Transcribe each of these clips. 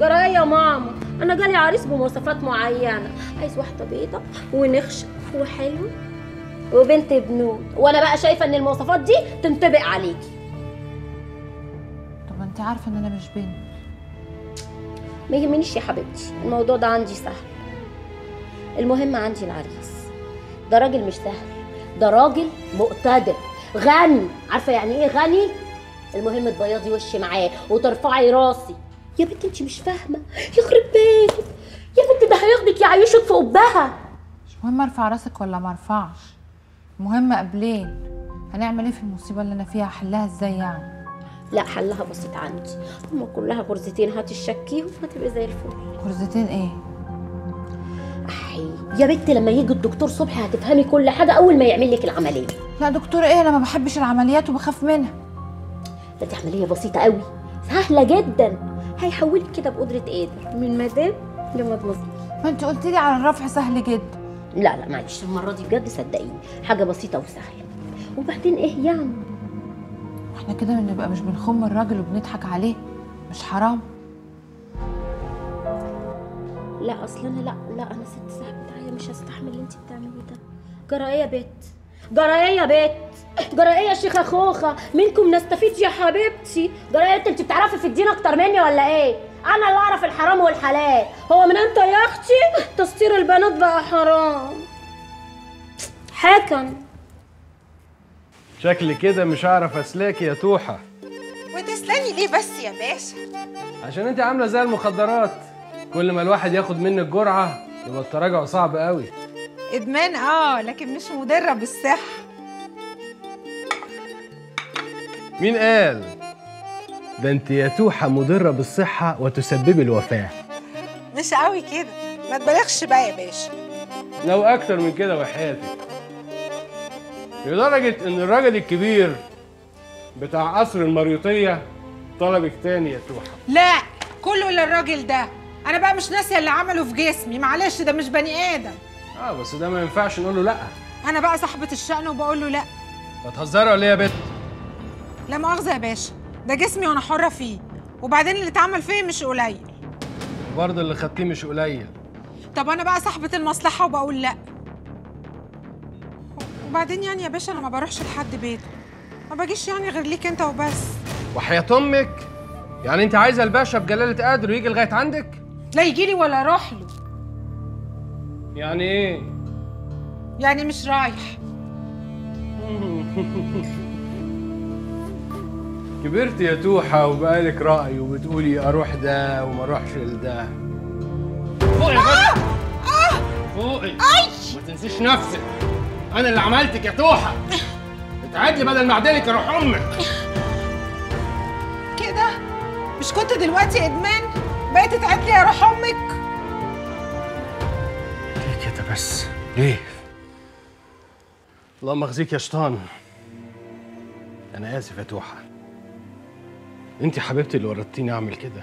جرايه يا ماما، انا جالي عريس بمواصفات معينه، عايز واحده بيضه ونخشه وحلوه وبنت بنود، وانا بقى شايفه ان المواصفات دي تنطبق عليكي. طب انت عارفه ان انا مش بنت. ما يهمنيش يا حبيبتي، الموضوع ده عندي سهل. المهم عندي العريس ده راجل مش سهل، ده راجل مقتدر غني. عارفه يعني ايه غني؟ المهم تبيضي وشي معاه وترفعي راسي. يا بنتي انت مش فاهمه، يخرب بيتك يا بنتي، ده هياخدك يعيشك في قبها. مش مهم ارفع راسك ولا ما ارفعش، المهم قبلين هنعمل ايه في المصيبه اللي انا فيها؟ احلها ازاي يعني؟ لا حلها بسيط عندي، هما كلها غرزتين، هاتي الشكي وهتبقي زي الفل. غرزتين ايه؟ احيي يا بنتي، لما يجي الدكتور صبحي هتفهمي كل حاجه اول ما يعمل لك العمليه. لا دكتور ايه، انا ما بحبش العمليات وبخاف منها. ده دي عمليه بسيطه قوي، سهله جدا، هيحولك كده بقدرة قادر من مدام لمدام. ما انت قلت لي على الرفع سهل جدا. لا لا معلش، المرة دي بجد صدقيني حاجة بسيطة وسهلة. وبعدين ايه يعني؟ احنا كده بنبقى مش بنخم الراجل وبنضحك عليه، مش حرام؟ لا اصل انا لا انا ست صاحبة عيا مش هستحمل اللي انت بتعمليه ده. جرايه يا بت، جرايه يا بت، جرايه يا شيخه خوخه، منكم نستفيد يا حبيبتي. جرايه انت بتعرفي في الدين اكتر مني ولا ايه؟ انا اللي اعرف الحرام والحلال، هو من امتى يا اختي تسطير البنات بقى حرام؟ حكم شكل كده مش هعرف اسلاكي يا توحه. وتسلاني ليه بس يا باشا؟ عشان انت عامله زي المخدرات، كل ما الواحد ياخد منك جرعه يبقى التراجع صعب قوي. ادمان اه، لكن مش مضره بالصحه. مين قال؟ ده انت يا توحه مضره بالصحه وتسبب الوفاه. مش قوي كده، ما تبالغش بقى يا باشا. لو اكتر من كده وحياتك، لدرجه ان الراجل الكبير بتاع قصر المريوطيه طلبك تاني يا توحه. لا كله للراجل ده، انا بقى مش ناسيه اللي عمله في جسمي، معلش ده مش بني ادم. اه بس ده ما ينفعش نقول له لا. انا بقى صاحبه الشأن وبقول له لا. هتهزري ولا ايه يا بت؟ لا مؤاخذه يا باشا، ده جسمي وانا حره فيه، وبعدين اللي اتعمل فيه مش قليل. وبرضه اللي خدتيه مش قليل. طب انا بقى صاحبه المصلحه وبقول لا. وبعدين يعني يا باشا انا ما بروحش لحد بيته، ما باجيش يعني غير ليك انت وبس. وحياة امك يعني انت عايزه الباشا بجلاله قدره يجي لغايه عندك؟ لا يجي لي ولا اروح له. يعني ايه؟ يعني مش رايح. كبرت يا توحه وبقالك راي وبتقولي اروح ده وما اروحش لده. فوقي بس، فوقي، ما تنسيش نفسك، انا اللي عملتك يا توحه. اتعدلي بدل ما اعدلك يا روح امك. كده مش كنت دلوقتي ادمان، بقيت اتعدلي يا روح امك؟ بس ليه؟ الله مخزيك يا شيطان، انا اسف يا توحه، انت حبيبتي اللي وردتيني اعمل كده.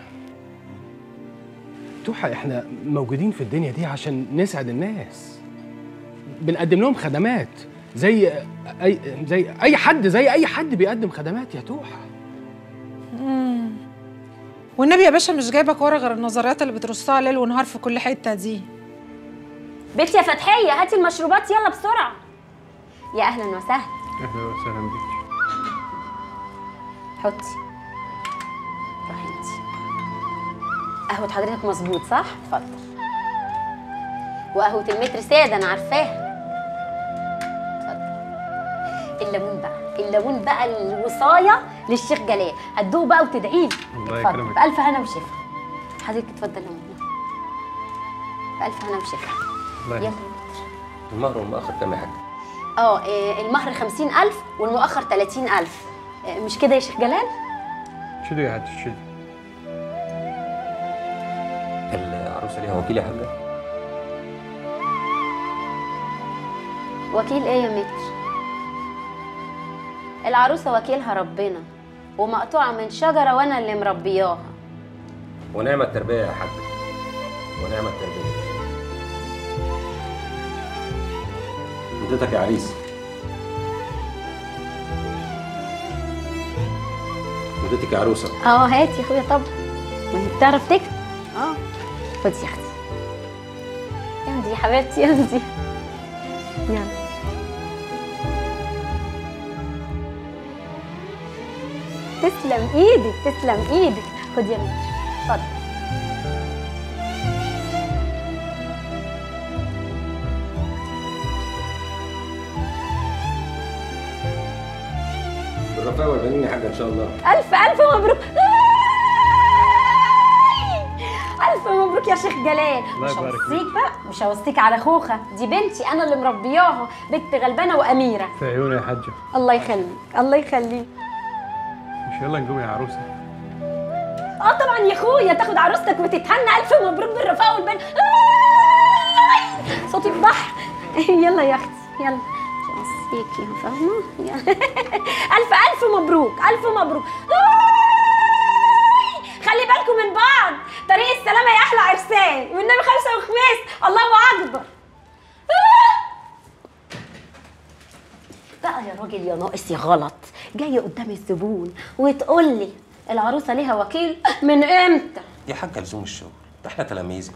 توحه احنا موجودين في الدنيا دي عشان نسعد الناس، بنقدم لهم خدمات زي اي حد بيقدم خدمات يا توحه. والنبي يا باشا مش جايبك ورا غير النظريات اللي بترصها ليل ونهار في كل حته دي. بنت يا فتحية هاتي المشروبات يلا بسرعة. يا أهلا وسهلا. أهلا وسهلا بيك. حطي. روحي انتي. قهوة حضرتك مظبوط صح؟ اتفضل. وقهوة المتر سادة أنا عارفاها. اتفضل. الليمون بقى الوصاية للشيخ جلال، هتدوق بقى وتدعيلي. الله يكرمك. بألف هنا وشفا. حضرتك اتفضل يا ماما. بألف هنا وشفا. يلا المهر والمؤخر كام يا حاجة؟ المهر 50,000 والمؤخر 30,000، مش كده يا شيخ جلال؟ شيلوا يا حاج شيلوا. العروسة ليها وكيل يا حاجة؟ وكيل ايه يا متر؟ العروسة وكيلها ربنا، ومقطوعة من شجرة وأنا اللي مربياها. ونعم التربية يا حاج، ونعم التربية. حضرتك يا عريس، حضرتك يا عروسه. هاتي يا اخويا، طبعا ما هي بتعرف تكتب. خدي يا اختي، امضي يا حبيبتي، امضي. يلا تسلم ايدك، تسلم ايدك. خدي يا منى، اتفضل. بالرفاه والبنين يا حاجه ان شاء الله. الف الف مبروك، الف مبروك يا شيخ جلال. مش هوصيك بقى، مش هوصيك على خوخه، دي بنتي انا اللي مربياها، بنت غلبانه واميره. في عيوني يا حاجه. الله يخليك، الله يخليك. يلا نقوم يا عروسه. طبعا يا اخويا، تاخد عروستك وتتهنى. الف مبروك بالرفاه والبن. صوتي البحر. يلا يا اختي، يلا اوصيكي، فاهمه؟ الف الف مبروك، الف مبروك. خلي بالكم من بعض، طريق السلامه يا احلى عرسان، والنبي خمسه وخميس. الله اكبر. بقى يا راجل يا ناقص يا غلط، جاي قدام الزبون وتقول لي العروسه ليها وكيل؟ من امتى؟ يا حاجه لزوم الشغل، ده احنا تلاميذي.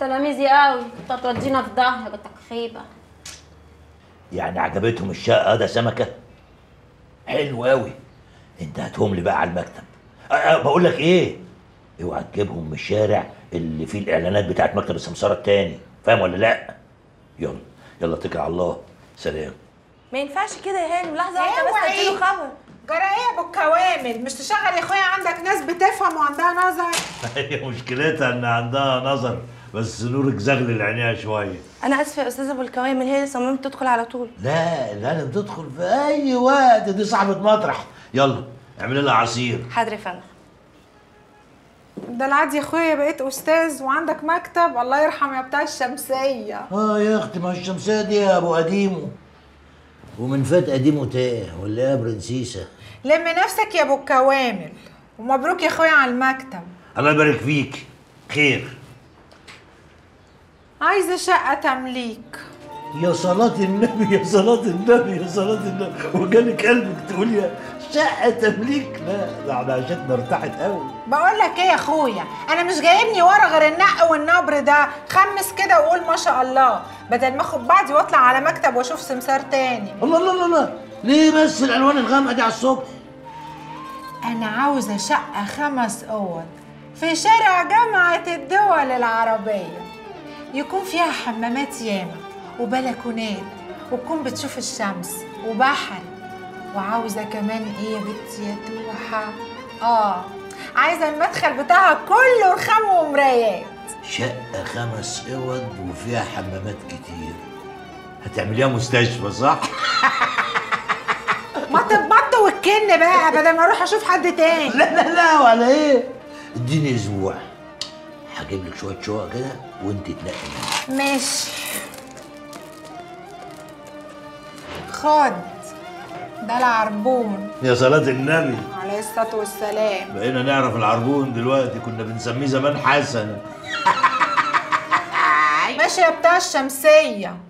تلاميذي قوي، انت هتودينا في داهيتك خيبه. يعني عجبتهم الشقه ده سمكه؟ حلو قوي. انت هاتهم لي بقى على المكتب. بقول لك ايه؟ اوعى تجيبهم من الشارع اللي فيه الاعلانات بتاعت مكتب السمساره التاني، فاهم ولا لا؟ يلا يلا اتكل على الله، سلام. ما ينفعش كده يا هاني، لحظه واحده بس اديله خبر. جرايه بالكوامل، مش تشغل يا اخويا، عندك ناس بتفهم وعندها نظر. هي مشكلتها ان عندها نظر، بس نورك زغلل عينيها شويه. انا اسفه يا استاذه ابو الكوامل، هي صممت تدخل على طول. لا لا، انا بتدخل في اي وقت، دي صاحبه مطرح. يلا اعملي لها عصير. حاضر يا فندم. ده العادي يا اخويا، بقيت استاذ وعندك مكتب، الله يرحم يا بتاع الشمسيه. يا اختي، ما الشمسيه دي يا ابو قديمه، ومن فات قديمه تاه، ولا ايه يا برنسيسه؟ لم نفسك يا ابو الكوامل، ومبروك يا اخويا على المكتب. الله يبارك فيك، خير. عايزه شقه تمليك. يا صلاة النبي، يا صلاة النبي، يا صلاة النبي، وجالك قلبك تقول يا شقه تمليك؟ لا ده احنا عيشتنا ارتاحت قوي. بقول لك ايه يا اخويا، انا مش جايبني ورا غير النق والنبر ده، خمس كده وقول ما شاء الله، بدل ما اخد بعضي واطلع على مكتب واشوف سمسار تاني. الله الله الله، ليه بس الالوان الغامقه دي على الصبح؟ انا عاوزه شقه 5 اوض في شارع جامعه الدول العربيه، يكون فيها حمامات ياما وبلكونات، وتكون بتشوف الشمس وبحر. وعاوزه كمان ايه يا بنتي يا توحه؟ عايزه المدخل بتاعها كله رخام ومرايات. شقه 5 اوض وفيها حمامات كتير، هتعمليها مستشفى صح؟ ما تتبط وتكن بقى، بدل ما اروح اشوف حد تاني. لا لا لا، ولا ايه، اديني اسبوع هجيب لك شويه شقق كده وانت تنقي. ماشي، خد ده العربون. يا صلاة النبي عليه الصلاة والسلام. بقينا نعرف العربون دلوقتي، كنا بنسميه زمان حسن. ماشي يا بتاع الشمسية.